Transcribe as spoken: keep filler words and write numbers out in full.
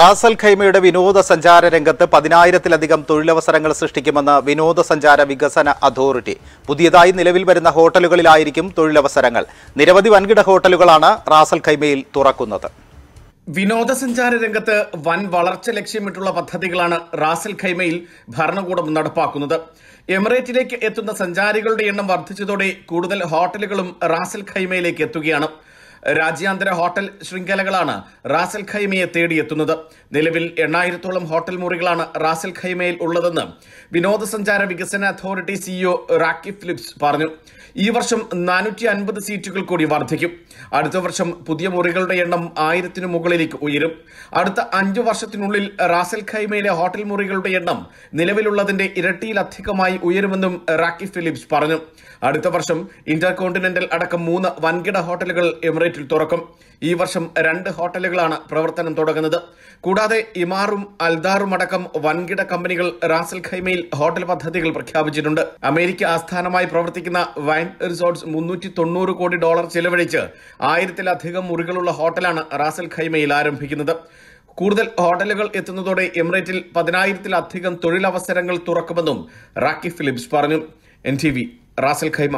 Ras Al ഖൈമയുടെ വിനോദ സഞ്ചാര രംഗത്ത് പതിനായിരത്തിലധികം തൊഴിലവസരങ്ങൾ സൃഷ്ടിക്കുമെന്ന് വിനോദസഞ്ചാര വികസന അതോറിറ്റി. പുതിയതായി നിലവിൽ വരുന്ന ഹോട്ടലുകളിലായിരിക്കും തൊഴിലവസരങ്ങൾ. നിരവധി വൻകിട ഹോട്ടലുകളാണ് റാസ് അൽ ഖൈമയിൽ തുറക്കുന്നത്. വിനോദസഞ്ചാര രംഗത്ത് വൻ വളർച്ച ലക്ഷ്യമിട്ടുള്ള പദ്ധതികളാണ് റാസ് അൽ ഖൈമയിൽ ഭരണകൂടം നടപ്പാക്കുന്നത്. എമിറേറ്റിലേക്ക് എത്തുന്ന സഞ്ചാരികളുടെ എണ്ണം വർദ്ധിച്ചതോടെ കൂടുതൽ ഹോട്ടലുകളും റാസ് അൽ ഖൈമയിലേക്ക് എത്തുകയാണ്. രാജ്യാന്തര ഹോട്ടൽ ശൃംഖലകളാണ് റാസ് അൽ ഖൈമയെ തേടിയെത്തുന്നത്. നിലവിൽ എണ്ണായിരത്തോളം ഹോട്ടൽ മുറികളാണ് റാസ് അൽ ഖൈമയിൽ ഉള്ളതെന്ന് വിനോദസഞ്ചാര വികസന അതോറിറ്റി സിഇഒ റാക്കി ഫിലിപ്സ് പറഞ്ഞു. ഈ വർഷം നാനൂറ്റി അൻപത് സീറ്റുകൾ കൂടി വർദ്ധിക്കും. അടുത്ത വർഷം പുതിയ മുറികളുടെ എണ്ണം ആയിരത്തിനു മുകളിലേക്ക് ഉയരും. അടുത്ത അഞ്ചു വർഷത്തിനുള്ളിൽ റാസ് അൽ ഖൈമയിലെ ഹോട്ടൽ മുറികളുടെ എണ്ണം നിലവിലുള്ളതിന്റെ ഇരട്ടിയിലധികമായി ഉയരുമെന്നും റാക്കി ഫിലിപ്സ് പറഞ്ഞു. അടുത്ത വർഷം ഇന്റർകോണ്ടിനെന്റൽ അടക്കം മൂന്ന് വൻകിട ഹോട്ടലുകൾ എമിറേറ്റിൽ തുറക്കും. ഈ വർഷം രണ്ട് ഹോട്ടലുകളാണ് പ്രവർത്തനം തുടങ്ങുന്നത്. കൂടാതെ ഇമാറും അൽദാറും അടക്കം വൻകിട കമ്പനികൾ റാസ് അൽ ഖൈമയിൽ ഹോട്ടൽ പദ്ധതികൾ പ്രഖ്യാപിച്ചിട്ടുണ്ട്. അമേരിക്ക ആസ്ഥാനമായി പ്രവർത്തിക്കുന്ന വൈൻ റിസോർട്ട്സ് മുന്നൂറ്റി തൊണ്ണൂറ് കോടി ഡോളർ ചെലവഴിച്ച് ആയിരത്തിലധികം മുറികളുള്ള ഹോട്ടലാണ് റാസ് അൽ ഖൈമയിൽ ആരംഭിക്കുന്നത്. കൂടുതൽ ഹോട്ടലുകൾ എത്തുന്നതോടെ എമിറേറ്റിൽ പതിനായിരത്തിലധികം തൊഴിലവസരങ്ങൾ തുറക്കുമെന്നും റാക്കി ഫിലിപ്സ് പറഞ്ഞു. എൻ ടി വി റാസ് അൽ ഖൈമ.